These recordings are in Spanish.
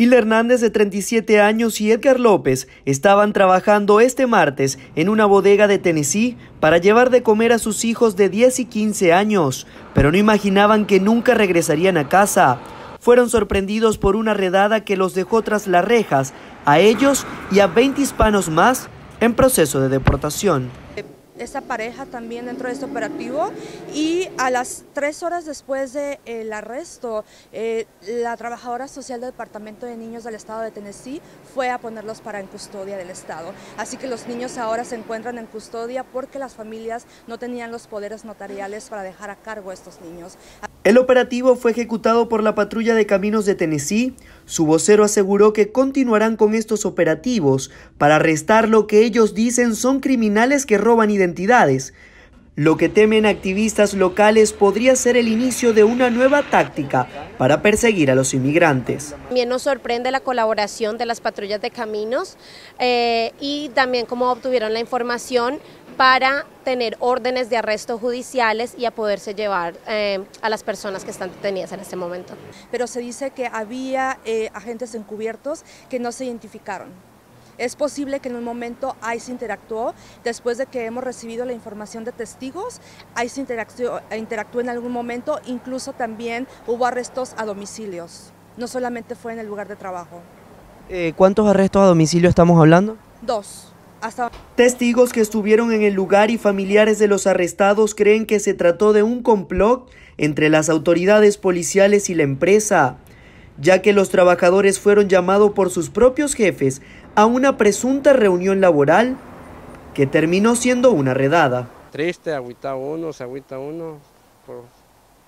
Hilda Hernández, de 37 años, y Edgar López estaban trabajando este martes en una bodega de Tennessee para llevar de comer a sus hijos de 10 y 15 años, pero no imaginaban que nunca regresarían a casa. Fueron sorprendidos por una redada que los dejó tras las rejas, a ellos y a 20 hispanos más en proceso de deportación. Esta pareja también dentro de este operativo, y a las 3 horas después del arresto, la trabajadora social del Departamento de Niños del Estado de Tennessee fue a ponerlos en custodia del Estado. Así que los niños ahora se encuentran en custodia porque las familias no tenían los poderes notariales para dejar a cargo a estos niños. El operativo fue ejecutado por la Patrulla de Caminos de Tennessee. Su vocero aseguró que continuarán con estos operativos para arrestar lo que ellos dicen son criminales que roban identidades. Lo que temen activistas locales podría ser el inicio de una nueva táctica para perseguir a los inmigrantes. También nos sorprende la colaboración de las patrullas de caminos y también cómo obtuvieron la información para tener órdenes de arresto judiciales y a poderse llevar a las personas que están detenidas en este momento. Pero se dice que había agentes encubiertos que no se identificaron. Es posible que en un momento ICE interactuó, después de que hemos recibido la información de testigos, ICE interactuó en algún momento, incluso también hubo arrestos a domicilios, no solamente fue en el lugar de trabajo. ¿Cuántos arrestos a domicilio estamos hablando? 2. Testigos que estuvieron en el lugar y familiares de los arrestados creen que se trató de un complot entre las autoridades policiales y la empresa, ya que los trabajadores fueron llamados por sus propios jefes a una presunta reunión laboral que terminó siendo una redada. Triste, se agüita uno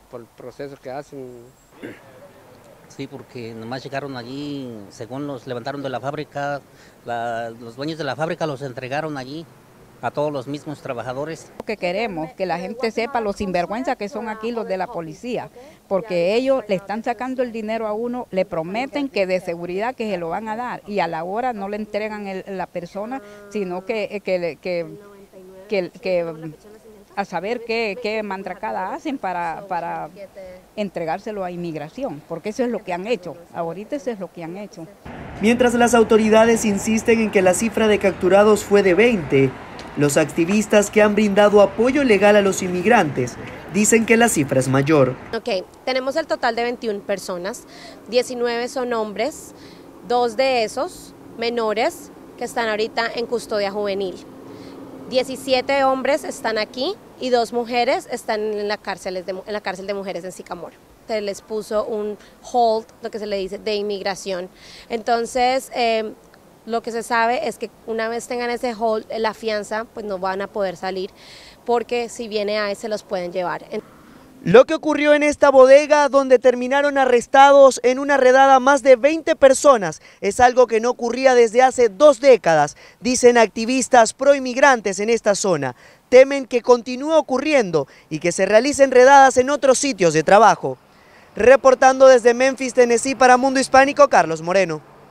por el proceso que hacen. Sí, porque nomás llegaron allí, según los levantaron de la fábrica, los dueños de la fábrica los entregaron allí a todos los mismos trabajadores. Lo que queremos, que la gente sepa los sinvergüenzas que son aquí los de la policía, porque ellos le están sacando el dinero a uno, le prometen que de seguridad que se lo van a dar y a la hora no le entregan la persona, sino que a saber qué mandracada hacen para entregárselo a inmigración, porque eso es lo que han hecho, ahorita eso es lo que han hecho. Mientras las autoridades insisten en que la cifra de capturados fue de 20, los activistas que han brindado apoyo legal a los inmigrantes dicen que la cifra es mayor. Ok, tenemos el total de 21 personas, 19 son hombres, 2 de esos menores que están ahorita en custodia juvenil. 17 hombres están aquí y 2 mujeres están en la cárcel de mujeres en Sicamor. Se les puso un hold, lo que se le dice, de inmigración. Entonces, lo que se sabe es que una vez tengan ese hold, la fianza, pues no van a poder salir, porque si viene a ese los pueden llevar. Lo que ocurrió en esta bodega, donde terminaron arrestados en una redada más de 20 personas, es algo que no ocurría desde hace 2 décadas, dicen activistas proinmigrantes en esta zona. Temen que continúe ocurriendo y que se realicen redadas en otros sitios de trabajo. Reportando desde Memphis, Tennessee, para Mundo Hispánico, Carlos Moreno.